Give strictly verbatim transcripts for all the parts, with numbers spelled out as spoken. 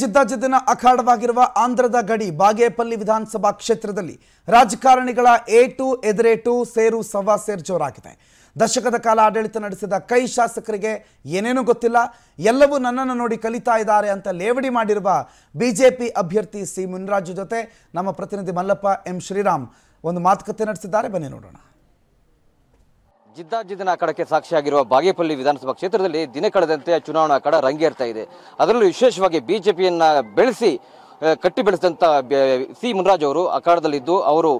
ಜಿದ್ದಾಜಿದ್ದಿನ ಅಖಾಡವಾಗಿರುವ ಆಂಧ್ರದ ಗಡಿ ಬಾಗೇಪಲ್ಲಿ ವಿಧಾನಸಭಾ ಕ್ಷೇತ್ರದಲ್ಲಿ ರಾಜಕಾರಣಿಗಳ ಏಟು ಎದರೇಟು ಸೇರು ಸವಾ ಸೇರು ಜೋರಾಗಿದೆ। ದಶಕದ ಕಾಲ ಆಡಳಿತ ನಡೆಸಿದ ಕೈ ಶಾಸಕರಿಗೆ ಏನೇನೋ ಗೊತ್ತಿಲ್ಲ, ಎಲ್ಲವೂ ನನ್ನನ್ನು ನೋಡಿ ಕಲಿತಾ ಇದ್ದಾರೆ ಅಂತ ಲೇವಡಿ ಮಾಡಿರುವ ಬಿಜೆಪಿ ಅಭ್ಯರ್ಥಿ ಸಿ ಮುನಿರಾಜು ಜೊತೆ ನಮ್ಮ ಪ್ರತಿನಿಧಿ ಮಲ್ಲಪ್ಪ ಎಂ ಶ್ರೀರಾಮ್ ಒಂದು ಮಾತುಕತೆ ನಡೆಸಿದ್ದಾರೆ, ಬನ್ನಿ ನೋಡೋಣ। जिद्दाजिद्दिन अखाड़क्के साक्षियागिरुव बागेपल्ली विधानसभा क्षेत्रदल्लि दिन कळेदंते चुनावणा अखाड़ रंगेर्ता इदे। अदरल्लू विशेषवागि बीजेपीयन्न बेळेसि कट्टि बेळेसिदंत सी मुनिराजु अवरु अखाड़दल्लिद्दु अवरु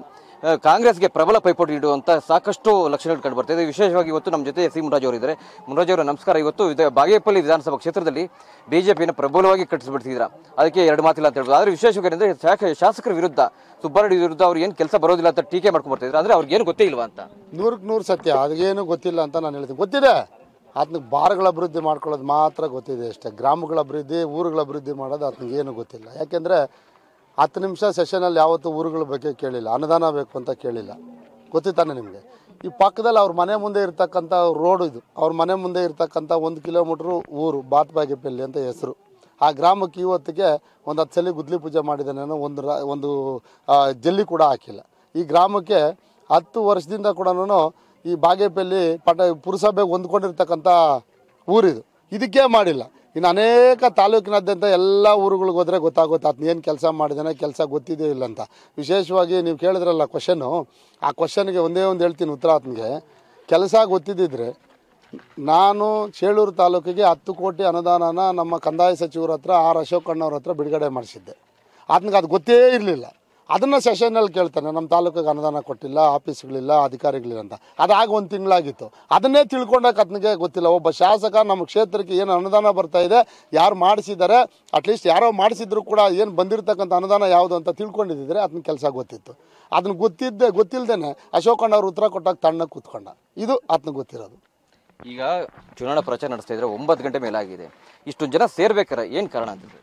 ಕಾಂಗ್ರೆಸ್ಗೆ ಪ್ರಬಲ ಪೈಪೋಟಿ ನೀಡುವಂಥ ಸಾಕಷ್ಟು ಲಕ್ಷಣಗಳು ಕಂಡುಬರ್ತಾ ಇದೆ। ವಿಶೇಷವಾಗಿ ಇವತ್ತು ನಮ್ಮ ಜೊತೆ ಸಿ ಮುನಿರಾಜು ಅವರು ಇದ್ದಾರೆ। ಮುನಿರಾಜು ಅವರು ನಮಸ್ಕಾರ, ಇವತ್ತು ಬಾಗೇಪಲ್ಲಿ ವಿಧಾನಸಭಾ ಕ್ಷೇತ್ರದಲ್ಲಿ ಬಿಜೆಪಿಯನ್ನು ಪ್ರಬಲವಾಗಿ ಕಟ್ಟಿಸಿಬಿಡ್ತಿದ್ದೀರಾ, ಅದಕ್ಕೆ ಎರಡು ಮಾತಿಲ್ಲ ಅಂತ ಹೇಳ್ಬೋದು। ಆದರೆ ವಿಶೇಷವಾಗಿ ಅಂದರೆ ಶಾಸಕರ ವಿರುದ್ಧ, ಸುಬ್ಬಾರೆಡ್ಡಿ ವಿರುದ್ಧ ಅವ್ರು ಏನು ಕೆಲಸ ಬರೋದಿಲ್ಲ ಅಂತ ಟೀಕೆ ಮಾಡ್ಕೊಂಡು ಬರ್ತಿದ್ರು, ಅಂದರೆ ಅವ್ರಿಗೇನು ಗೊತ್ತೇ ಇಲ್ವಾ ಅಂತ? ನೂರಕ್ಕೆ ನೂರು ಸತ್ಯ, ಅದೇನು ಗೊತ್ತಿಲ್ಲ ಅಂತ ನಾನು ಹೇಳ್ತೀನಿ। ಗೊತ್ತಿದೆ, ಆತನಿಗೆ ಬಾರ್ಗಳ ಅಭಿವೃದ್ಧಿ ಮಾಡ್ಕೊಳ್ಳೋದು ಮಾತ್ರ ಗೊತ್ತಿದೆ ಅಷ್ಟೇ, ಗ್ರಾಮಗಳ ಅಭಿವೃದ್ಧಿ ಊರುಗಳ ಅಭಿವೃದ್ಧಿ ಮಾಡೋದು ಆತನಿಗೆ ಏನು ಗೊತ್ತಿಲ್ಲ। ಯಾಕೆಂದರೆ ಹತ್ತು ನಿಮಿಷ ಸೆಷನಲ್ಲಿ ಯಾವತ್ತೂ ಊರುಗಳ ಬಗ್ಗೆ ಕೇಳಿಲ್ಲ, ಅನುದಾನ ಬೇಕು ಅಂತ ಕೇಳಿಲ್ಲ, ಗೊತ್ತಿತ್ತಾನೆ ನಿಮಗೆ? ಈ ಪಕ್ಕದಲ್ಲಿ ಅವ್ರ ಮನೆ ಮುಂದೆ ಇರ್ತಕ್ಕಂಥ ರೋಡು, ಇದು ಅವ್ರ ಮನೆ ಮುಂದೆ ಇರ್ತಕ್ಕಂಥ ಒಂದು ಕಿಲೋಮೀಟ್ರು ಊರು ಬಾಗೇಪಲ್ಲಿ ಅಂತ ಹೆಸರು। ಆ ಗ್ರಾಮಕ್ಕೆ ಇವತ್ತಿಗೆ ಒಂದು ಹತ್ತು ಸಲ ಗುದ್ಲಿ ಪೂಜೆ ಮಾಡಿದ್ದಾನೇನೋ, ಒಂದು ಒಂದು ಜಲ್ಲಿ ಕೂಡ ಹಾಕಿಲ್ಲ ಈ ಗ್ರಾಮಕ್ಕೆ। ಹತ್ತು ವರ್ಷದಿಂದ ಕೂಡ ಈ ಬಾಗೇಪಲ್ಲಿ ಪಟ ಪುರಸಭೆ ಹೊಂದ್ಕೊಂಡಿರ್ತಕ್ಕಂಥ ಊರಿದು, ಇದಕ್ಕೆ ಮಾಡಿಲ್ಲ। ಇನ್ನು ಅನೇಕ ತಾಲೂಕಿನಾದ್ಯಂತ ಎಲ್ಲ ಊರುಗಳಿಗೆ ಹೋದರೆ ಗೊತ್ತಾಗುತ್ತೆ ಆತನ ಏನು ಕೆಲಸ ಮಾಡಿದಾನೆ, ಕೆಲಸ ಗೊತ್ತಿದೆಯೋ ಇಲ್ಲ ಅಂತ। ವಿಶೇಷವಾಗಿ ನೀವು ಕೇಳಿದ್ರಲ್ಲ ಕ್ವಶನ್ನು, ಆ ಕ್ವಶನ್ಗೆ ಒಂದೇ ಒಂದು ಹೇಳ್ತೀನಿ ಉತ್ತರ, ಆತನಿಗೆ ಕೆಲಸ ಗೊತ್ತಿದ್ದಿದ್ರೆ ನಾನು ಚೇಳೂರು ತಾಲೂಕಿಗೆ ಹತ್ತು ಕೋಟಿ ಅನುದಾನನ ನಮ್ಮ ಕಂದಾಯ ಸಚಿವರ ಹತ್ರ ಆರ್ ಅಶೋಕಣ್ಣವ್ರ ಹತ್ರ ಬಿಡುಗಡೆ ಮಾಡಿಸಿದ್ದೆ, ಆತನಿಗೆ ಅದು ಗೊತ್ತೇ ಇರಲಿಲ್ಲ। ಅದನ್ನು ಸೆಷನಲ್ಲಿ ಕೇಳ್ತಾನೆ, ನಮ್ಮ ತಾಲೂಕಿಗೆ ಅನುದಾನ ಕೊಟ್ಟಿಲ್ಲ, ಆಫೀಸ್ಗಳಿಲ್ಲ, ಅಧಿಕಾರಿಗಳಿಲ್ಲ ಅಂತ। ಅದಾಗ ಒಂದು ತಿಂಗಳಾಗಿತ್ತು, ಅದನ್ನೇ ತಿಳ್ಕೊಂಡಾಗ ಆತನಿಗೆ ಗೊತ್ತಿಲ್ಲ ಒಬ್ಬ ಶಾಸಕ ನಮ್ಮ ಕ್ಷೇತ್ರಕ್ಕೆ ಏನು ಅನುದಾನ ಬರ್ತಾ ಇದೆ, ಯಾರು ಮಾಡಿಸಿದ್ದಾರೆ, ಅಟ್ಲೀಸ್ಟ್ ಯಾರೋ ಮಾಡಿಸಿದ್ರು ಕೂಡ ಏನು ಬಂದಿರತಕ್ಕಂಥ ಅನುದಾನ ಯಾವುದು ಅಂತ ತಿಳ್ಕೊಂಡಿದ್ದಿದ್ರೆ ಆತನ ಕೆಲಸ ಗೊತ್ತಿತ್ತು। ಅದನ್ನ ಗೊತ್ತಿದ್ದೆ ಗೊತ್ತಿಲ್ಲದೇ ಅಶೋಕಣ್ಣ ಅವ್ರು ಉತ್ತರ ಕೊಟ್ಟಾಗ ತಣ್ಣ ಕೂತ್ಕೊಂಡ, ಇದು ಆತನಿಗೆ ಗೊತ್ತಿರೋದು। ಈಗ ಚುನಾವಣಾ ಪ್ರಚಾರ ನಡೆಸ್ತಾ ಇದ್ರೆ ಒಂಬತ್ತು ಗಂಟೆ ಮೇಲಾಗಿದೆ, ಇಷ್ಟೊಂದು ಜನ ಸೇರ್ಬೇಕಾರೆ ಏನು ಕಾರಣ ಅಂತ ನೋಡಿ?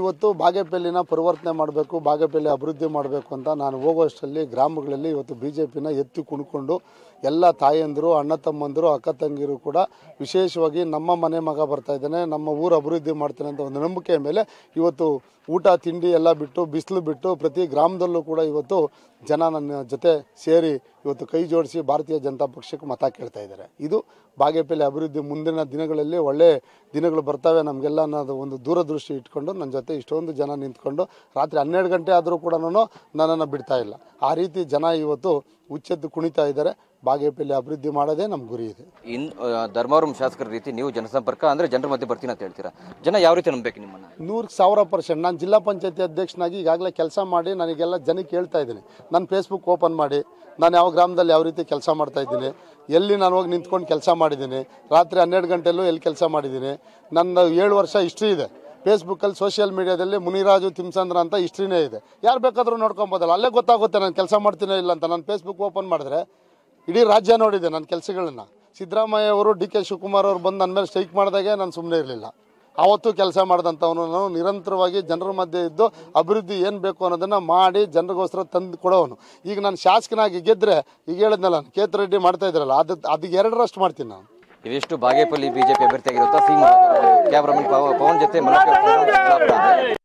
ಇವತ್ತು ಬಾಗೇಪಲ್ಲಿನ ಪರಿವರ್ತನೆ ಮಾಡಬೇಕು, ಬಾಗೇಪಲ್ಲಿ ಅಭಿವೃದ್ಧಿ ಮಾಡಬೇಕು ಅಂತ ನಾನು ಹೋಗೋಷ್ಟರಲ್ಲಿ ಗ್ರಾಮಗಳಲ್ಲಿ ಇವತ್ತು ಬಿ ಜೆ ಪಿನ ಎತ್ತಿ ಕುಣ್ಕೊಂಡು ಎಲ್ಲ ತಾಯಂದರು, ಅಣ್ಣ ತಮ್ಮಂದರು, ಅಕ್ಕ ತಂಗಿರು ಕೂಡ ವಿಶೇಷವಾಗಿ ನಮ್ಮ ಮನೆ ಮಗ ಬರ್ತಾ ಇದ್ದಾನೆ, ನಮ್ಮ ಊರು ಅಭಿವೃದ್ಧಿ ಮಾಡ್ತಾನೆ ಅಂತ ಒಂದು ನಂಬಿಕೆಯ ಮೇಲೆ ಇವತ್ತು ಊಟ ತಿಂಡಿ ಎಲ್ಲ ಬಿಟ್ಟು, ಬಿಸಿಲು ಬಿಟ್ಟು, ಪ್ರತಿ ಗ್ರಾಮದಲ್ಲೂ ಕೂಡ ಇವತ್ತು ಜನ ನನ್ನ ಜೊತೆ ಸೇರಿ ಇವತ್ತು ಕೈ ಜೋಡಿಸಿ ಭಾರತೀಯ ಜನತಾ ಪಕ್ಷಕ್ಕೆ ಮತ ಕೇಳ್ತಾ ಇದ್ದಾರೆ। ಇದು ಬಾಗೇಪಲ್ಲಿ ಅಭಿವೃದ್ಧಿ ಮುಂದಿನ ದಿನಗಳಲ್ಲಿ ಒಳ್ಳೆ ದಿನಗಳು ಬರ್ತವೆ ನಮಗೆಲ್ಲ ಅನ್ನೋದು ಒಂದು ದೂರದೃಷ್ಟಿ ಇಟ್ಕೊಂಡು ನನ್ನ ಜೊತೆ ಇಷ್ಟೊಂದು ಜನ ನಿಂತ್ಕೊಂಡು ರಾತ್ರಿ ಹನ್ನೆರಡು ಗಂಟೆ ಆದರೂ ಕೂಡ ನನ್ನನ್ನು ಬಿಡ್ತಾ ಇಲ್ಲ, ಆ ರೀತಿ ಜನ ಇವತ್ತು ಹುಚ್ಚೆದ್ದು ಕುಣಿತಾ ಇದ್ದಾರೆ। ಬಾಗೇಪಲ್ಲಿ ಅಭಿವೃದ್ಧಿ ಮಾಡೋದೇ ನಮ್ಮ ಗುರಿ ಇದೆ। ಇನ್ನು ಧರ್ಮವರಂ ಶಾಸಕರ ರೀತಿ ನೀವು ಜನಸಂಪರ್ಕ ಅಂದರೆ ಜನರ ಮಧ್ಯೆ ಬರ್ತೀನಿ ಅಂತ ಹೇಳ್ತೀರಾ, ಜನ ಯಾವ ರೀತಿ ನಂಬಬೇಕು ನಿಮ್ಮನ್ನು? ನೂರು ಸಾವಿರ ಪರ್ಸೆಂಟ್ ನಾನು ಜಿಲ್ಲಾ ಪಂಚಾಯತಿ ಅಧ್ಯಕ್ಷನಾಗಿ ಈಗಾಗಲೇ ಕೆಲಸ ಮಾಡಿ ನನಗೆಲ್ಲ ಜನಕ್ಕೆ ಹೇಳ್ತಾ ಇದ್ದೀನಿ, ನಾನು ಫೇಸ್ಬುಕ್ ಓಪನ್ ಮಾಡಿ ನಾನು ಯಾವ ಗ್ರಾಮದಲ್ಲಿ ಯಾವ ರೀತಿ ಕೆಲಸ ಮಾಡ್ತಾಯಿದ್ದೀನಿ, ಎಲ್ಲಿ ನಾನು ಹೋಗಿ ನಿಂತ್ಕೊಂಡು ಕೆಲಸ ಮಾಡಿದ್ದೀನಿ, ರಾತ್ರಿ ಹನ್ನೆರಡು ಗಂಟೆಯಲ್ಲೂ ಎಲ್ಲಿ ಕೆಲಸ ಮಾಡಿದ್ದೀನಿ, ನನ್ನ ಏಳು ವರ್ಷ ಹಿಸ್ಟ್ರಿ ಇದೆ ಫೇಸ್ಬುಕ್ಕಲ್ಲಿ, ಸೋಷಿಯಲ್ ಮೀಡಿಯಾದಲ್ಲಿ ಮುನಿರಾಜು ತಿಮ್ಸಂದ್ರ ಅಂತ ಹಿಸ್ಟ್ರಿನೇ ಇದೆ, ಯಾರು ಬೇಕಾದರೂ ನೋಡ್ಕೊಬೋದಲ್ಲ, ಅಲ್ಲೇ ಗೊತ್ತಾಗುತ್ತೆ ನಾನು ಕೆಲಸ ಮಾಡ್ತೀನೋ ಇಲ್ಲ ಅಂತ। ನಾನು ಫೇಸ್ಬುಕ್ ಓಪನ್ ಮಾಡಿದ್ರೆ ಇಡೀ ರಾಜ್ಯ ನೋಡಿದೆ ನನ್ನ ಕೆಲಸಗಳನ್ನು। ಸಿದ್ದರಾಮಯ್ಯ ಅವರು, ಡಿ ಕೆ ಶಿವಕುಮಾರ್ ಅವರು ಬಂದು ನನ್ನ ಮೇಲೆ ಸ್ಟ್ರೈಕ್ ಮಾಡಿದಾಗೆ ನಾನು ಸುಮ್ಮನೆ ಇರಲಿಲ್ಲ, ಆವತ್ತು ಕೆಲಸ ಮಾಡಿದಂಥವನು ನಾನು, ನಿರಂತರವಾಗಿ ಜನರ ಮಧ್ಯೆ ಇದ್ದು ಅಭಿವೃದ್ಧಿ ಏನು ಬೇಕು ಅನ್ನೋದನ್ನು ಮಾಡಿ ಜನರಿಗೋಸ್ಕರ ತಂದು ಕೊಡೋನು। ಈಗ ನಾನು ಶಾಸಕನಾಗಿ ಗೆದ್ದರೆ, ಈಗ ಹೇಳಿದ್ನಲ್ಲ ಕೇತ್ ರೆಡ್ಡಿ ಮಾಡ್ತಾ ಇದ್ರಲ್ಲ, ಅದು ಅದು ಎರಡರಷ್ಟು ಮಾಡ್ತೀನಿ ನಾನು। ಇದಿಷ್ಟು ಬಾಗೇಪಲ್ಲಿ ಬಿಜೆಪಿ ಅಭ್ಯರ್ಥಿ ಆಗಿರುತ್ತಾ ಸಿ ಮುನಿರಾಜು, ಕ್ಯಾಮರಾಮನ್ ಪವನ್ ಜೊತೆ ಮನೋಜ್